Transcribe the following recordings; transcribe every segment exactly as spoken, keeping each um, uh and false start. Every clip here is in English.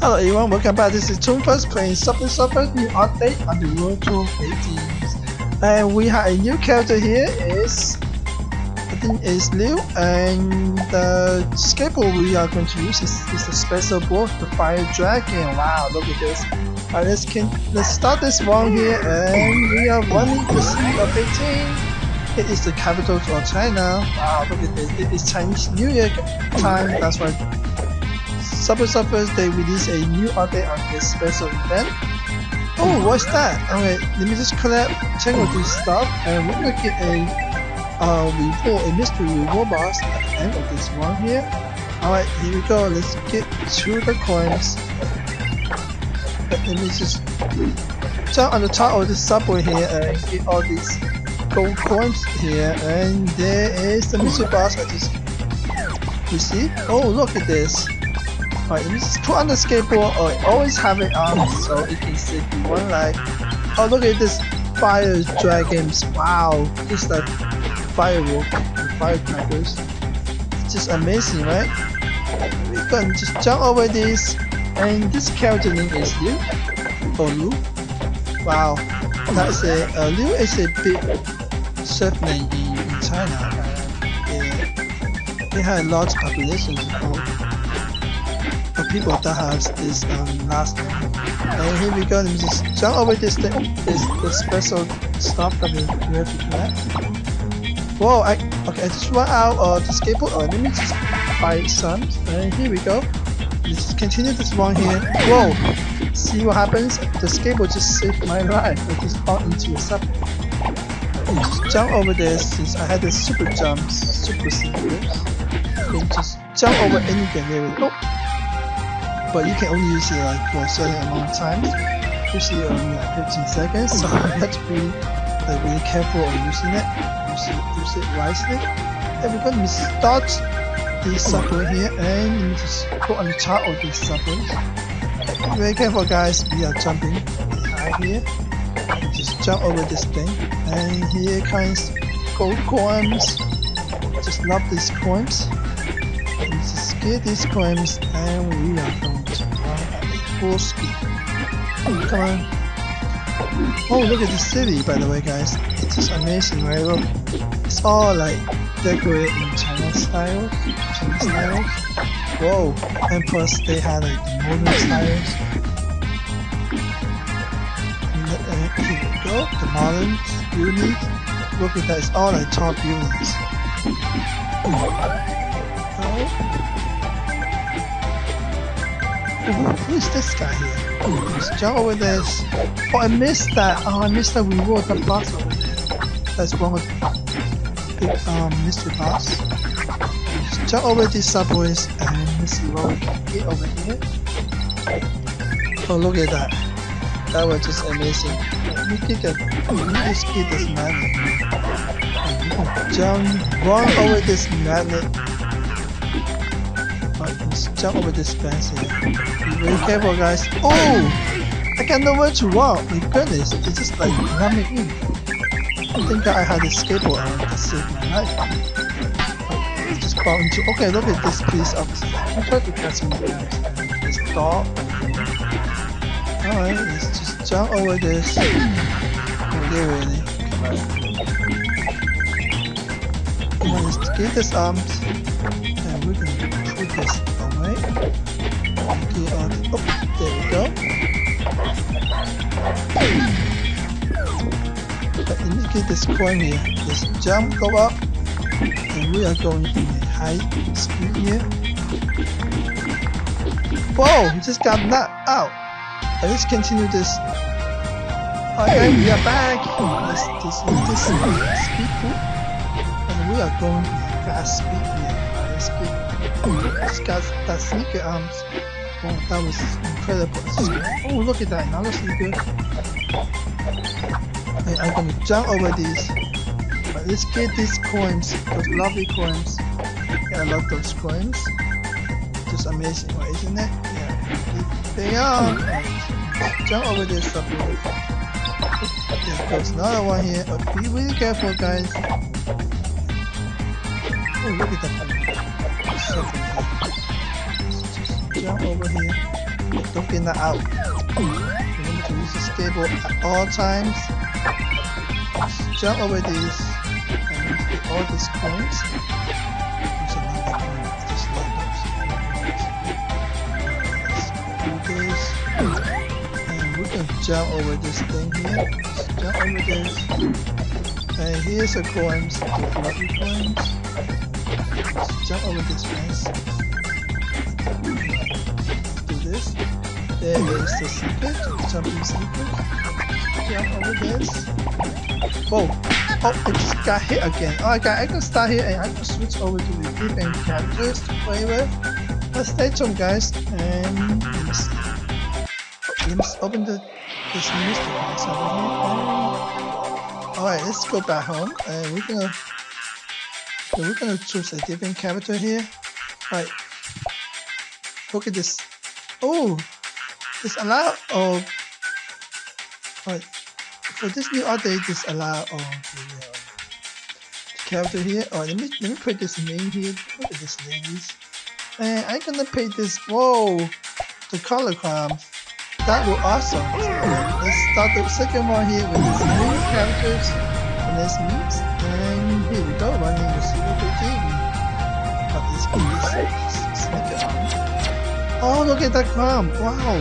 Hello everyone, welcome back. This is ToonFirst playing Subway Surfers new update on the World Tour eighties. And we have a new character here, is I think it's Liu, and the skateboard we are going to use is, is the special board, the fire dragon. Wow, look at this. Alright, let's can let's start this one here, and we are running the speed of eighteen. It is the capital of China. Wow, look at this. It is Chinese New Year time. That's why Subway Surfers, they release a new update on this special event. Oh, what's that? Okay, let me just collect check all this stuff, and we're gonna get a uh, report, a mystery reward box at the end of this one here. Alright, here we go. Let's get to the coins. But let me just jump on the top of this subway here and get all these gold coins here, and there is the mystery box I just received. Oh, look at this. Alright, let me just put on the skateboard. Oh, I always have it on so it can save you one life. Oh, look at this fire dragons. Wow, it's like firework and firecrackers. It's just amazing, right? We're gonna just jump over this, and this character name is Liu. Oh, Liu. Wow. That's a uh, Liu is a big surf name in, in China. Uh, they had a large population of, of people that has this um, last name. And here we go. Let me just jump over this thing. This the special stuff that we have to collect. Whoa! I okay. I just run out of uh, the skateboard. Oh, let me just buy some. And here we go. Let's continue this one here. Whoa! See what happens. The skateboard just saved my life. I just fall into a subway. Just jump over this since I had the super jump, super secret. Then just jump over anything. There we go. But you can only use it like for a certain amount of time, usually only like fifteen seconds. So I had to be like really careful of using it. Use it, use it wisely. There we go. Let me start this subway here, and let me just put on the top of this subway. Very careful, guys. We are jumping high here. Just jump over this thing, and here comes gold coins. Just love these coins. And just get these coins, and we are going to run at full speed. Come on! Oh, look at the city, by the way, guys. It's just amazing, right? Look, it's all like decorated in China style. China style. Whoa, and plus they had like the modern styles. And, uh, here we go, the modern building. Look at that, it's all like tall buildings. Oh. Who is this guy here? Let's jump over this. Oh, I missed that. Oh, I missed that reward, the boss over there. That's one of the big um, mystery boss. Let's jump over these subways. And let's see what we can get over here. Oh, look at that. That was just amazing. Look at that. Look at this kid, this magnet. And you can jump, run over this magnet. Alright, let's jump over this fence here. Be very careful, guys. Oh! I can't know where to run. My goodness, it's just like numbing in. I think that I had a skateboard and that saved my life. Into. Okay, look at this piece of this door. Alright, let's just jump over this. Oh, there really. Come on. Let's get this arms, and we can put this away. Okay, on the, oh, there we go. But let me get this coin here. Let's jump, go up, and we are going in. High speed here. Whoa! He just got knocked out. Let's continue this. Okay, we are back. Let's this this speed boot, and we are going fast speed here. Let's get. Just got that sneaker arms. Oh, that was incredible. Oh, look at that! Another sneaker. Okay, I'm gonna jump over these. But let's get these coins. Those lovely coins. Yeah, I love those coins. Just amazing, right, isn't it? Yeah, they are. Right. Jump over this subway. There goes another one here. Oh, be really careful, guys. Oh, look at that. Just jump over here. Don't pin that out. Remember to use the stable at all times. Just jump over these and get all these coins. And we can jump over this thing here. Just jump over this. And here's the coins, the floppy coins. Just jump over this fence. This. There is the secret, jumping secret. Jump over this. Whoa! Oh, I just got hit again. Oh, okay, I can start here and I can switch over to the group and grab this to play with. Let's stay tuned, guys. And let's, let's open the, this music box over here. Alright, let's go back home. And we're gonna, we're gonna choose a different character here. Alright. Look at this. Oh, it's allowed. Oh, right. For this new update, it's allowed on the, uh, the character here. Oh, let me let me put this name here. Look at this ladies. And I'm gonna paint this. Whoa, the color crumbs. That will awesome. So, let's start the second one here with these new characters and this meets. And here we go. Running the super T V. Got this piece. Smack it on. Oh, look at that crumb! Wow!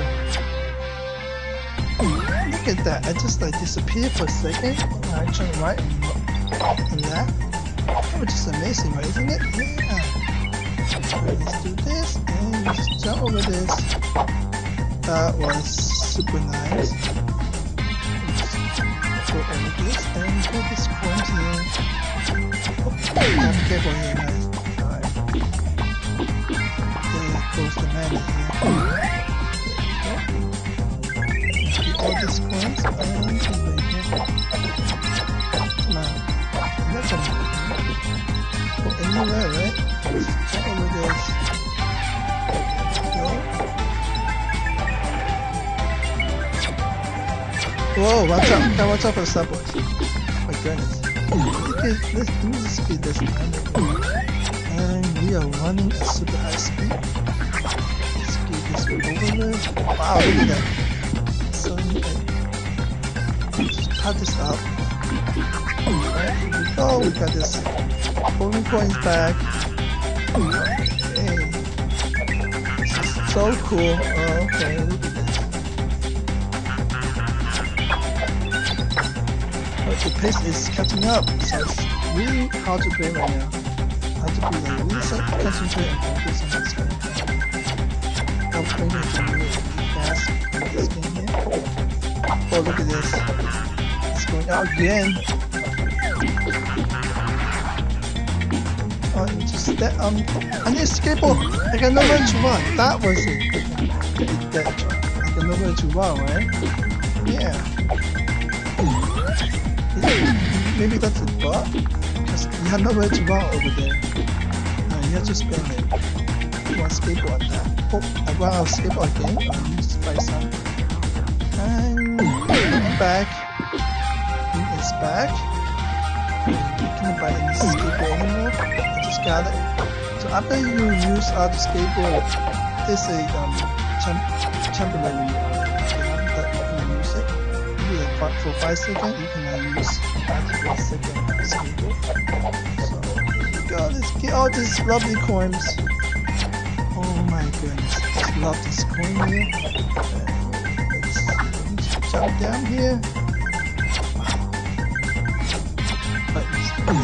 Look at that! I just like disappeared for a second. I turn right and left. That was just amazing, right? Isn't it? Yeah! Let's do this and just jump over this. That was super nice. Let's go over this and put this coin here. Oh, I'm careful here, guys. Goes the man here. Get all these coins and over here. Come on. That's a go anywhere, right? Jump over this. Go. Whoa, watch out. Watch out for Subway. Oh my goodness. Okay, let's do the speed this time. And we are running at super high speed. Wow, look at that. So neat. Just cut this out. Alright, oh, we got this. Pulling coins back. Hey. This is so cool. Oh, okay, look at this. But the pace is catching up, so it's really hard to play right now. Hard to play like this, so concentrate and focus on this game. I'm going to do it fast in this game here. Oh, look at this. It's going out again. Oh, you just step on. I need a skateboard. I got nowhere to run. That was it. I did that. I got nowhere to run, right? Yeah. Maybe that's a bug. Because you have nowhere to run over there. No, you have to spin it. One skateboard on that. Oh, I ran out of skateboard again. I used to buy some. And I'm back. Link is back. You can't buy any skateboard anymore. I just got it. So after you use all the skateboard, there's a um, temporary um, that you can use it. Maybe like for five seconds, you can use five seconds of skateboard. So here we go. Let's get all these lovely coins. Oh my goodness, I just love this coin here. Let's jump down here.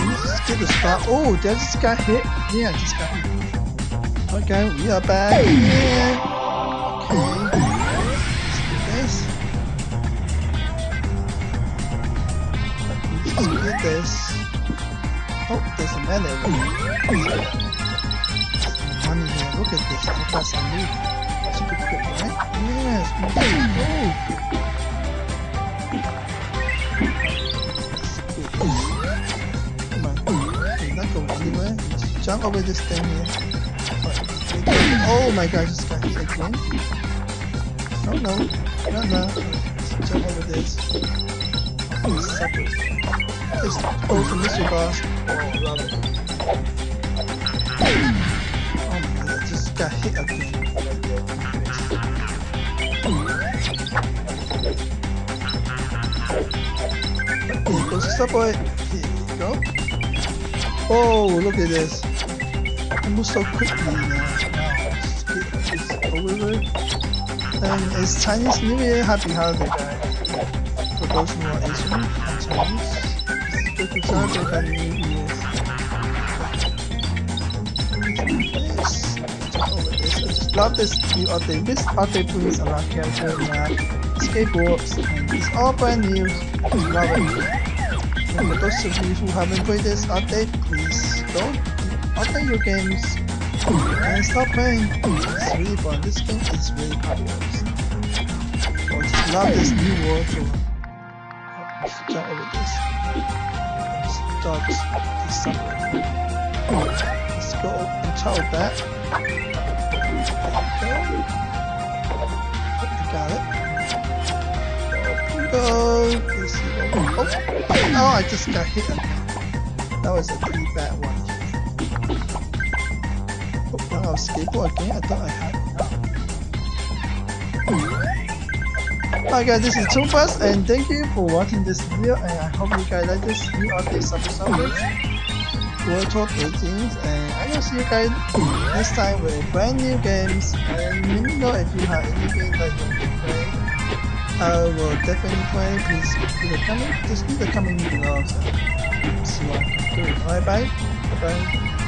Let's get the spot. Oh, that just got hit. Yeah, I just got hit. Okay, we are back. Yeah. Okay. Let's do this. Let's get this. Oh, there's a man there. Look at this, how fast I move. Super quick, right? Yes, move. Come on. I'm not going anywhere. Just jump over this thing here. Oh my gosh, this guy is again. Oh no. No, no. Just jump over this. Oh, suck it. Just go for Mister Boss. Oh, love it. Got hit again. Subway. There you go. Oh, look at this. It moves so quickly now. It's, it's over. And it's Chinese New Year. Happy holiday, guys. For those who are Asian and Chinese, it's good to celebrate Happy New Year. Love this new update. This update brings a lot of character, map, skateboards, and it's all brand new. We love it. And for those of you who haven't played this update, please go update your games and stop playing. It's really fun. This game is really popular. So just love this new world. Let's jump over this. Let's start this subway. Let's go and try that. Got it. Go. Let's see. Oh. Oh, I just got hit. That was a pretty bad one. Oh, now I'll skateboard again. I thought I had it. Hi guys, this is ToonFirst, and thank you for watching this video. And I hope you guys like this new update of Subway World Talk eighteens, and I will see you guys next time with brand new games. And let me know if you have anything that you want to play. I will definitely play. Please leave a comment. Just leave a comment below. So see what I can do. Alright, bye. Bye.